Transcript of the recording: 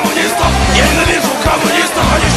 коммунистов, ненавижу коммунистов.